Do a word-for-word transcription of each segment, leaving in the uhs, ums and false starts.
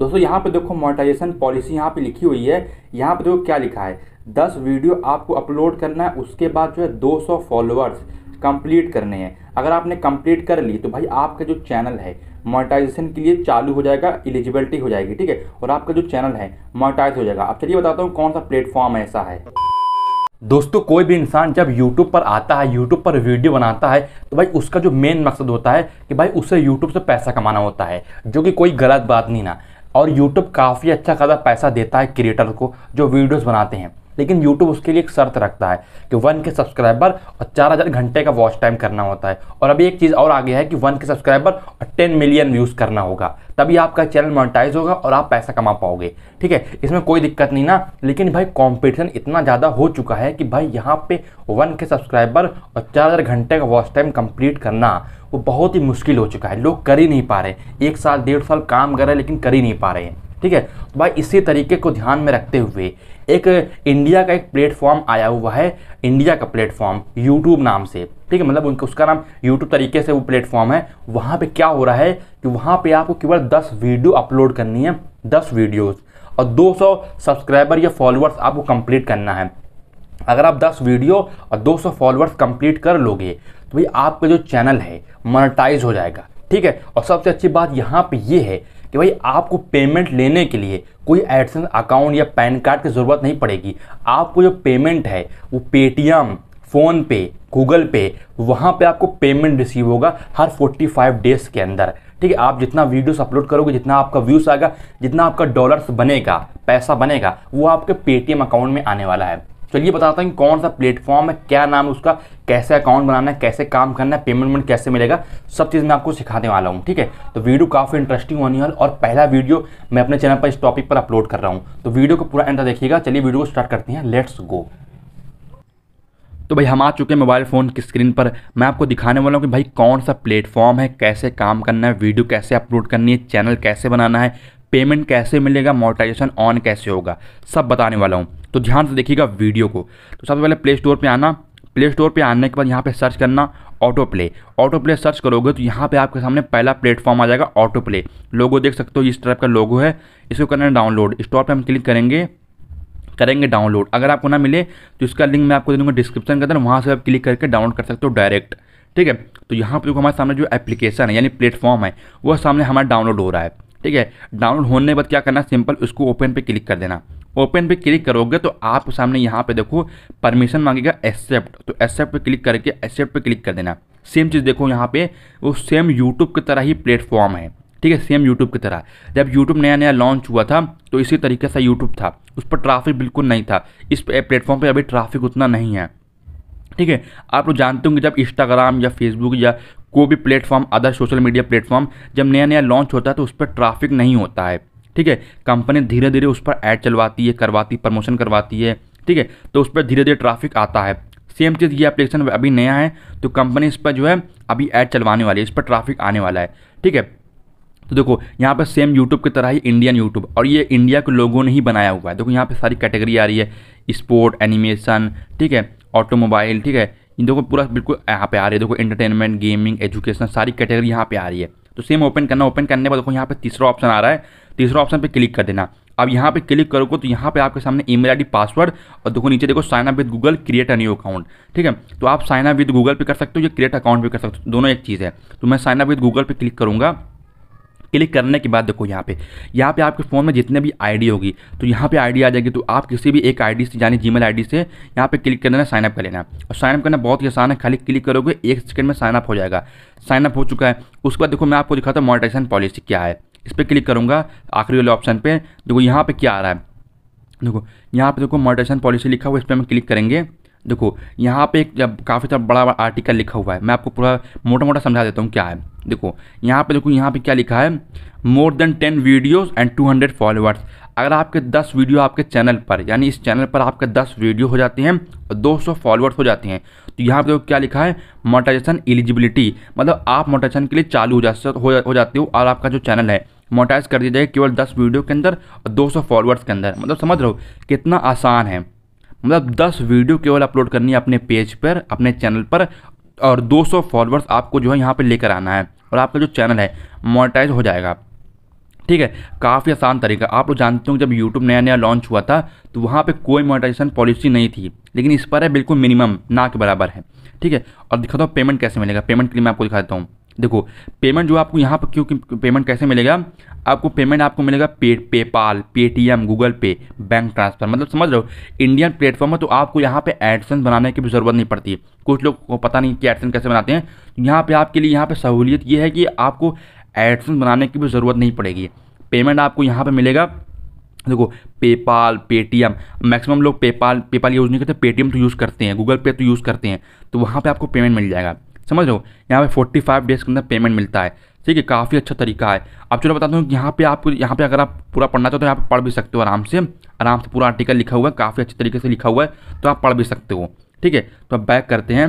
दोस्तों यहाँ पे देखो मोनेटाइजेशन पॉलिसी यहाँ पे लिखी हुई है। यहाँ पे देखो क्या लिखा है, दस वीडियो आपको अपलोड करना है, उसके बाद जो है दो सौ फॉलोअर्स कंप्लीट करने हैं। अगर आपने कंप्लीट कर ली तो भाई आपका जो चैनल है मोनेटाइजेशन के लिए चालू हो जाएगा, एलिजिबिलिटी हो जाएगी, ठीक है, और आपका जो चैनल है मोनेटाइज हो जाएगा। अब चलिए बताता हूँ कौन सा प्लेटफॉर्म ऐसा है। दोस्तों कोई भी इंसान जब YouTube पर आता है, YouTube पर वीडियो बनाता है, तो भाई उसका जो मेन मकसद होता है कि भाई उसे YouTube से पैसा कमाना होता है, जो कि कोई गलत बात नहीं ना। और YouTube काफ़ी अच्छा खासा पैसा देता है क्रिएटर को जो वीडियोस बनाते हैं, लेकिन YouTube उसके लिए एक शर्त रखता है कि वन के सब्सक्राइबर और चार हज़ार घंटे का वॉच टाइम करना होता है। और अभी एक चीज़ और आ गया है कि वन के सब्सक्राइबर और टेन मिलियन व्यूज़ करना होगा, तभी आपका चैनल मोनेटाइज होगा और आप पैसा कमा पाओगे, ठीक है, इसमें कोई दिक्कत नहीं ना। लेकिन भाई कॉम्पिटिशन इतना ज़्यादा हो चुका है कि भाई यहाँ पे वन के सब्सक्राइबर और चार हज़ार घंटे का वॉच टाइम कंप्लीट करना वो बहुत ही मुश्किल हो चुका है, लोग कर ही नहीं पा रहे। एक साल डेढ़ साल काम कर रहे हैं लेकिन कर ही नहीं पा रहे हैं, ठीक है। तो भाई इसी तरीके को ध्यान में रखते हुए एक इंडिया का एक प्लेटफॉर्म आया हुआ है, इंडिया का प्लेटफॉर्म यूट्यूब नाम से, ठीक है, मतलब उनका उसका नाम यूट्यूब तरीके से वो प्लेटफॉर्म है। वहाँ पे क्या हो रहा है कि वहाँ पे आपको केवल दस वीडियो अपलोड करनी है, दस वीडियोज़ और दो सौ सब्सक्राइबर या फॉलोअर्स आपको कंप्लीट करना है। अगर आप दस वीडियो और दो सौ फॉलोअर्स कंप्लीट कर लोगे तो भाई आपका जो चैनल है मोनेटाइज हो जाएगा, ठीक है। और सबसे अच्छी बात यहाँ पे ये है कि भाई आपको पेमेंट लेने के लिए कोई एडसेंस अकाउंट या पैन कार्ड की ज़रूरत नहीं पड़ेगी। आपको जो पेमेंट है वो पेटीएम, फ़ोन पे, गूगल पे, वहाँ पे आपको पेमेंट रिसीव होगा हर पैंतालीस डेज़ के अंदर, ठीक है। आप जितना वीडियोस अपलोड करोगे, जितना आपका व्यूज़ आएगा, जितना आपका डॉलर्स बनेगा, पैसा बनेगा, वो आपके पेटीएम अकाउंट में आने वाला है। चलिए बताता हूँ कौन सा प्लेटफॉर्म है, क्या नाम है उसका, कैसे अकाउंट बनाना है, कैसे काम करना है, पेमेंट वेमेंट कैसे मिलेगा, सब चीज़ मैं आपको सिखाने वाला हूँ, ठीक है। तो वीडियो काफ़ी इंटरेस्टिंग होने वाली, और पहला वीडियो मैं अपने चैनल पर इस टॉपिक पर अपलोड कर रहा हूँ, तो वीडियो को पूरा एंड तक देखिएगा। चलिए वीडियो को स्टार्ट करते हैं, लेट्स गो। तो भाई हम आ चुके हैं मोबाइल फ़ोन की स्क्रीन पर। मैं आपको दिखाने वाला हूँ कि भाई कौन सा प्लेटफॉर्म है, कैसे काम करना है, वीडियो कैसे अपलोड करनी है, चैनल कैसे बनाना है, पेमेंट कैसे मिलेगा, मोनेटाइजेशन ऑन कैसे होगा, सब बताने वाला हूँ, तो ध्यान से देखिएगा वीडियो को। तो सबसे पहले प्ले स्टोर पे आना, प्ले स्टोर पे आने के बाद यहाँ पे सर्च करना auto play. Auto play search करोगे तो यहाँ पे आपके सामने पहला प्लेटफॉर्म आ जाएगा ऑटो प्ले। लोगो देख सकते हो, इस टाइप का लोगो है, इसको करना है डाउनलोड। स्टोर पर हम क्लिक करेंगे करेंगे डाउनलोड। अगर आपको ना मिले तो इसका लिंक मैं आपको दे दूँगा डिस्क्रिप्शन के अंदर, वहाँ से आप क्लिक करके डाउनलोड कर सकते हो डायरेक्ट, ठीक है। तो यहाँ पर हमारे सामने जो एप्लीकेशन है यानी प्लेटफॉर्म है वह सामने हमारा डाउनलोड हो रहा है, ठीक है। डाउनलोड होने के बाद क्या करना है, सिंपल उसको ओपन पे क्लिक कर देना। ओपन पे क्लिक करोगे तो आपके सामने यहाँ पे देखो परमिशन मांगेगा एक्सेप्ट, तो एक्सेप्ट पे क्लिक करके एक्सेप्ट पे क्लिक कर देना। सेम चीज़ देखो यहाँ पे, वो सेम यूट्यूब की तरह ही प्लेटफॉर्म है, ठीक है, सेम यूट्यूब की तरह। जब यूट्यूब नया नया लॉन्च हुआ था तो इसी तरीके से यूट्यूब था, उस पर ट्रैफिक बिल्कुल नहीं था, इस प्लेटफॉर्म पर अभी ट्रैफिक उतना नहीं है, ठीक है। आप लोग जानते होंगे जब इंस्टाग्राम या फेसबुक या कोई भी platform, other social media platform जब नया नया लॉन्च होता है तो उस पर ट्रैफिक नहीं होता है, ठीक है। कंपनी धीरे धीरे उस पर ऐड चलवाती है, करवाती प्रमोशन करवाती है, ठीक है, तो उस पर धीरे धीरे ट्रैफिक आता है। सेम चीज़ ये एप्लीकेशन अभी नया है तो कंपनी इस पर जो है अभी ऐड चलवाने वाली है, इस पर ट्रैफिक आने वाला है, ठीक है। तो देखो यहाँ पर सेम यूट्यूब की तरह ही इंडियन यूट्यूब, और ये इंडिया के लोगों ने ही बनाया हुआ है। देखो यहाँ पर सारी कैटेगरी आ रही है, स्पोर्ट, एनिमेशन, ठीक है, ऑटोमोबाइल, ठीक है, इन देखो पूरा बिल्कुल यहाँ पे आ रही है। देखो एंटरटेनमेंट, गेमिंग, एजुकेशन, सारी कैटेगरी यहाँ पे आ रही है। तो सेम ओपन करना, ओपन करने पर देखो यहाँ पे तीसरा ऑप्शन आ रहा है, तीसरा ऑप्शन पे क्लिक कर देना। अब यहाँ पे क्लिक करोगे तो यहाँ पे आपके सामने ईमेल आईडी, पासवर्ड, और देखो नीचे देखो sign up with Google, create a new account, ठीक है। तो आप साइन अप विद गूगल पे कर सकते हो या क्रिएट अकाउंट पे कर सकते हो, दोनों एक चीज़ है। तो मैं साइन अप विद गूगल पे क्लिक करूँगा। क्लिक करने के बाद देखो यहाँ पे यहाँ पे आपके फ़ोन में जितने भी आईडी होगी तो यहाँ पे आईडी आ जाएगी, तो आप किसी भी एक आईडी से यानी जीमेल आईडी से यहाँ पे क्लिक कर देना, साइनअप कर लेना। और साइनअप करना बहुत ही आसान है, खाली क्लिक करोगे एक सेकंड में साइनअप हो जाएगा। साइनअप हो चुका है, उसके बाद देखो मैं आपको दिखाता हूँ मोनेटाइजेशन पॉलिसी क्या है। इस पर क्लिक करूँगा आखिरी वाले ऑप्शन पर। देखो यहाँ पर क्या आ रहा है, देखो यहाँ पर देखो मोनेटाइजेशन पॉलिसी लिखा हुआ है, इस पर हम क्लिक करेंगे। देखो यहाँ पे एक जब काफ़ी तरह बड़ा बड़ा आर्टिकल लिखा हुआ है, मैं आपको पूरा मोटा मोटा समझा देता हूँ क्या है। देखो यहाँ पे देखो यहाँ पे क्या लिखा है, more than ten videos and two hundred followers. अगर आपके दस वीडियो आपके चैनल पर यानी इस चैनल पर आपके दस वीडियो हो जाते हैं और दो सौ फॉलोअर्स हो जाते हैं तो यहाँ पे देखो क्या लिखा है, मोनेटाइजेशन एलिजिबिलिटी, मतलब आप मोनेटाइजेशन के लिए चालू हो जाते हो जाते हो और आपका जो चैनल है मोनेटाइज कर दिया जाएगा केवल दस वीडियो के अंदर और दो सौ फॉलोअर्स के अंदर। मतलब समझ रहे हो कितना आसान है, मतलब दस वीडियो केवल अपलोड करनी है अपने पेज पर, अपने चैनल पर, और दो सौ फॉलोअर्स आपको जो है यहाँ पे लेकर आना है और आपका जो चैनल है मोनेटाइज हो जाएगा, ठीक है, काफ़ी आसान तरीका। आप लोग जानते हो जब यूट्यूब नया नया लॉन्च हुआ था तो वहाँ पे कोई मोनेटाइजेशन पॉलिसी नहीं थी, लेकिन इस पर है बिल्कुल मिनिमम, ना के बराबर है। ठीक है, और दिखाता हूँ पेमेंट कैसे मिलेगा। पेमेंट के लिए मैं आपको दिखाता हूँ। देखो पेमेंट जो आपको यहाँ पर, क्योंकि पेमेंट कैसे मिलेगा आपको, पेमेंट आपको मिलेगा पे PayPal, Paytm, Google Pay, bank transfer, मतलब समझ रहे हो इंडियन प्लेटफॉर्म है, तो आपको यहाँ पे एडसेंस बनाने की भी ज़रूरत नहीं पड़ती। कुछ लोग को पता नहीं कि एडसेंस कैसे बनाते हैं, यहाँ पे आपके लिए यहाँ पे सहूलियत ये है कि आपको एडसेंस बनाने की भी ज़रूरत नहीं पड़ेगी। पेमेंट आपको यहाँ पर मिलेगा, देखो पेपाल, पेटीएम, मैक्सिमम लोग पेपाल पेपाल यूज़ नहीं करते, पेटीएम तो यूज़ करते हैं, गूगल पे तो यूज़ करते हैं, तो वहाँ पर आपको पेमेंट मिल जाएगा। समझ लो यहाँ पे पैंतालीस डेज़ के अंदर पेमेंट मिलता है। ठीक है, काफ़ी अच्छा तरीका है। अब चलो बताता हूँ कि यहाँ पे आपको, यहाँ पे अगर आप पूरा पढ़ना चाहते हो तो यहाँ पे पढ़ भी सकते हो, आराम से आराम से पूरा आर्टिकल लिखा हुआ है, काफ़ी अच्छे तरीके से लिखा हुआ है, तो आप पढ़ भी सकते हो। ठीक है, तो अब बैक करते हैं।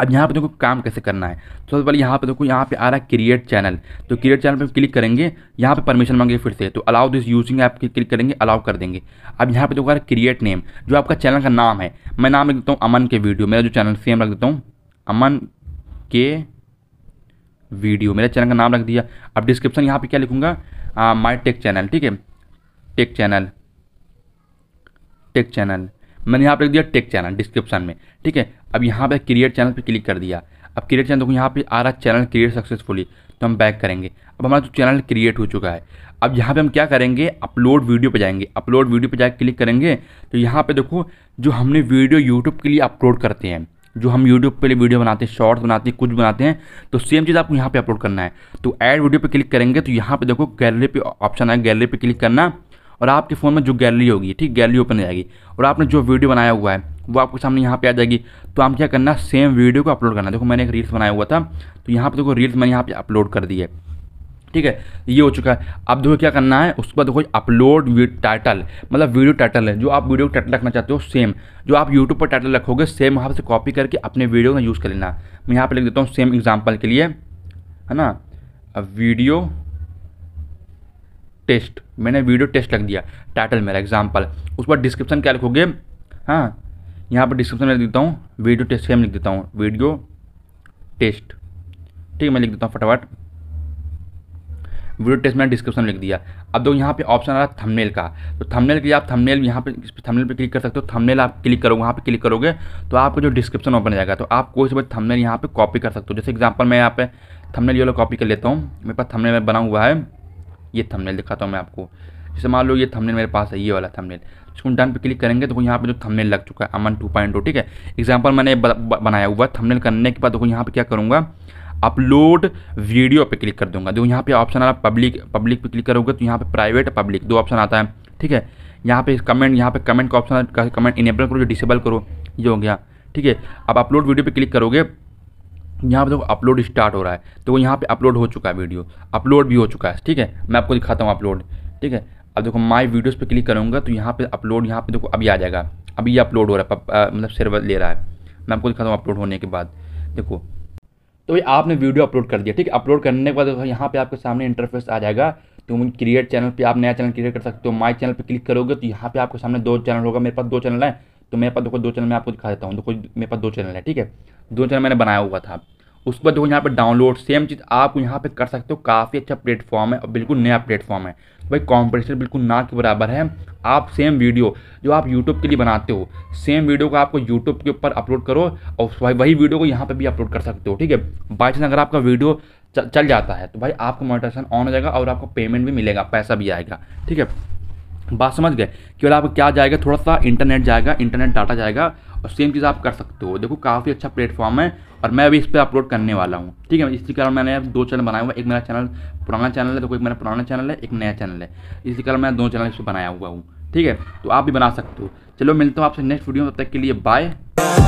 अब यहाँ पे देखो काम कैसे करना है। सबसे तो पहले यहाँ पे देखो, यहाँ पे आ रहा है क्रिएट चैनल, तो क्रिएट चैनल पे क्लिक करेंगे। यहाँ पे परमिशन मांगेंगे फिर से, तो अलाउ दिस यूजिंग ऐप पे क्लिक करेंगे, अलाउ कर देंगे। अब यहाँ पे देखो आ रहा है क्रिएट नेम, जो आपका चैनल का नाम है। मैं नाम रख देता हूँ अमन के वीडियो, मेरा जो चैनल सेम रख देता हूँ, अमन के वीडियो मेरे चैनल का नाम रख दिया। अब डिस्क्रिप्शन यहाँ पे क्या लिखूँगा, माय टेक चैनल। ठीक है, टेक चैनल, टेक चैनल मैंने यहाँ पे लिख दिया, टेक चैनल डिस्क्रिप्शन में। ठीक है, अब यहाँ पे क्रिएट चैनल पे क्लिक कर दिया। अब क्रिएट चैनल देखो यहाँ पे आ रहा है चैनल क्रिएट सक्सेसफुली, तो हम बैक करेंगे। अब हमारा जो चैनल क्रिएट हो चुका है। अब यहाँ पे हम क्या करेंगे, अपलोड वीडियो पे जाएंगे। अपलोड वीडियो पे जाकर क्लिक करेंगे तो यहाँ पे देखो जो हमने वीडियो यूट्यूब के लिए अपलोड करते हैं, जो हम YouTube पे वीडियो बनाते हैं, शॉर्ट्स बनाते हैं, कुछ बनाते हैं, तो सेम चीज़ आपको यहाँ पे अपलोड करना है। तो ऐड वीडियो पे क्लिक करेंगे तो यहाँ पे देखो गैलरी पे ऑप्शन है, गैलरी पे क्लिक करना और आपके फ़ोन में जो गैलरी होगी, ठीक, गैलरी ओपन हो जाएगी और आपने जो वीडियो बनाया हुआ है वो आपके सामने यहाँ पे आ जाएगी। तो आप क्या करना, सेम वीडियो को अपलोड करना। देखो मैंने एक रील्स बनाया हुआ था, तो यहाँ पर देखो रील्स मैंने यहाँ पर अपलोड कर दी है। ठीक है, ये हो चुका है। अब देखो क्या करना है, उसके बाद देखो अपलोड टाइटल, मतलब वीडियो टाइटल है, जो आप वीडियो टाइटल रखना चाहते हो सेम जो आप यूट्यूब पर टाइटल रखोगे सेम वहाँ से कॉपी करके अपने वीडियो का यूज़ कर लेना। मैं यहाँ पे लिख देता हूँ सेम एग्जांपल के लिए, है ना, वीडियो टेस्ट, मैंने वीडियो टेस्ट रख दिया टाइटल मेरा एग्जाम्पल। उसके बाद डिस्क्रिप्शन क्या लिखोगे, हाँ यहाँ पर डिस्क्रिप्शन में लिख देता हूँ वीडियो टेस्ट, सेम लिख देता हूँ वीडियो टेस्ट। ठीक है, मैं लिख देता हूँ फटाफट वीडियो टेस्ट, मैंने डिस्क्रिप्शन लिख दिया। अब दो यहाँ पे ऑप्शन आ रहा है थंबनेल का, तो थंबनेल के लिए आप थंबनेल यहाँ पे थंबनेल पे क्लिक कर सकते हो। थंबनेल आप क्लिक करोगे, वहाँ पे क्लिक करोगे तो आपको जो डिस्क्रिप्शन ओपन जाएगा, तो आप कोई से थंबनेल यहाँ पे कॉपी कर सकते हो। जैसे एग्जांपल मैं यहाँ पे थंबनेल ये वाला कॉपी कर लेता हूँ, मेरे पास थंबनेल में बना हुआ है, ये थंबनेल दिखाता हूँ मैं आपको। जैसे मान लो ये थंबनेल मेरे पास है, ये वाला थंबनेल, इसको डन पे क्लिक करेंगे तो यहाँ पे जो थंबनेल लग चुका है अमन टू पॉइंट ओ। ठीक है, एग्जाम्पल मैंने बनाया हुआ है। थंबनेल करने के बाद देखो यहाँ पे क्या करूँगा, अपलोड वीडियो पे क्लिक कर दूंगा। देखो यहाँ पे ऑप्शन आ रहा है पब्लिक, पब्लिक पे क्लिक करोगे तो यहाँ पे प्राइवेट पब्लिक दो ऑप्शन आता है। ठीक है, यहाँ पे कमेंट, यहाँ पे कमेंट का ऑप्शन है, कमेंट इनेबल करो या डिसेबल करो, ये हो गया। ठीक है, अब अपलोड वीडियो पे क्लिक करोगे, यहाँ पे देखो अपलोड स्टार्ट हो रहा है, तो वो यहाँ पे अपलोड हो चुका है, वीडियो अपलोड भी हो चुका है। ठीक है, मैं आपको दिखाता हूँ अपलोड। ठीक है, अब देखो माय वीडियोस पे क्लिक करूँगा तो यहाँ पे अपलोड, यहाँ पे देखो अभी आ जाएगा, अभी ये अपलोड हो रहा है, मतलब सर्वर ले रहा है। मैं आपको दिखाता हूँ अपलोड होने के बाद। देखो तो ये आपने वीडियो अपलोड कर दिया। ठीक है, अपलोड करने के बाद तो यहाँ पे आपके सामने इंटरफेस आ जाएगा। तो क्रिएट चैनल पे आप नया चैनल क्रिएट कर सकते हो। माय चैनल पे क्लिक करोगे तो यहाँ पे आपके सामने दो चैनल होगा, मेरे पास दो चैनल है, तो मेरे पास देखो दो चैनल मैं आपको दिखा देता हूँ। देखो मेरे पास दो चैनल है। ठीक है, दो चैनल मैंने बनाया हुआ था। उसके बाद देखो यहाँ पर डाउनलोड, सेम चीज़ आप यहाँ पर कर सकते हो। काफ़ी अच्छा प्लेटफॉर्म है और बिल्कुल नया प्लेटफॉर्म है भाई, कॉम्पिटिशन बिल्कुल ना के बराबर है। आप सेम वीडियो जो आप यूट्यूब के लिए बनाते हो, सेम वीडियो को आपको यूट्यूब के ऊपर अपलोड करो और वही वीडियो को यहाँ पे भी अपलोड कर सकते हो। ठीक है, बाई चांस अगर आपका वीडियो चल जाता है तो भाई आपको मोनेटाइजेशन ऑन हो जाएगा और आपको पेमेंट भी मिलेगा, पैसा भी आएगा। ठीक है, बात समझ गए। केवल आपको क्या जाएगा, थोड़ा सा इंटरनेट जाएगा, इंटरनेट डाटा जाएगा और सेम चीज़ आप कर सकते हो। देखो काफ़ी अच्छा प्लेटफॉर्म है और मैं अभी इस पर अपलोड करने वाला हूँ। ठीक है, इसी कारण मैंने दो चैनल बनाया हुआ, एक मेरा चैनल पुराना चैनल है, देखो एक मेरा पुराना चैनल है, एक नया चैनल है, इसी कारण मैं दो चैनल इस पर बनाया हुआ हूँ। ठीक है, तो आप भी बना सकते हो। चलो मिलता हूँ आपसे नेक्स्ट वीडियो में, तब तक के लिए बाय।